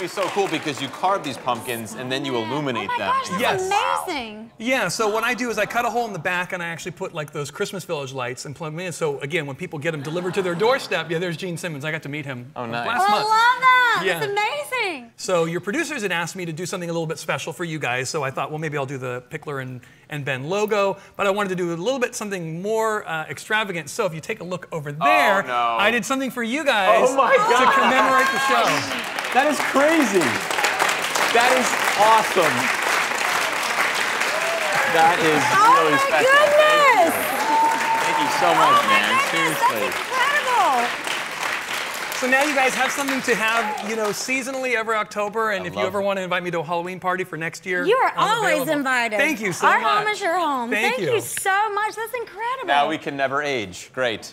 must be so cool because you carve these pumpkins and then you illuminate them. Oh my gosh, yes. Amazing. Yeah, so what I do is I cut a hole in the back and I actually put like those Christmas Village lights and plug them in. So again, when people get them delivered to their doorstep, yeah, there's Gene Simmons. I got to meet him last month. I love that. Yeah. That's amazing. So your producers had asked me to do something a little bit special for you guys, so I thought, well, maybe I'll do the Pickler and Ben logo, but I wanted to do a little bit something more extravagant. So if you take a look over there, oh, no. I did something for you guys to commemorate the show. That is crazy. That is awesome. That is really special. Oh my goodness! Thank you so much, man. Seriously. That's incredible. So now you guys have something to have, you know, seasonally every October, and if you ever want to invite me to a Halloween party for next year, you are always invited. Thank you so much. Our home is your home. Thank you so much. That's incredible. Now we can never age. Great.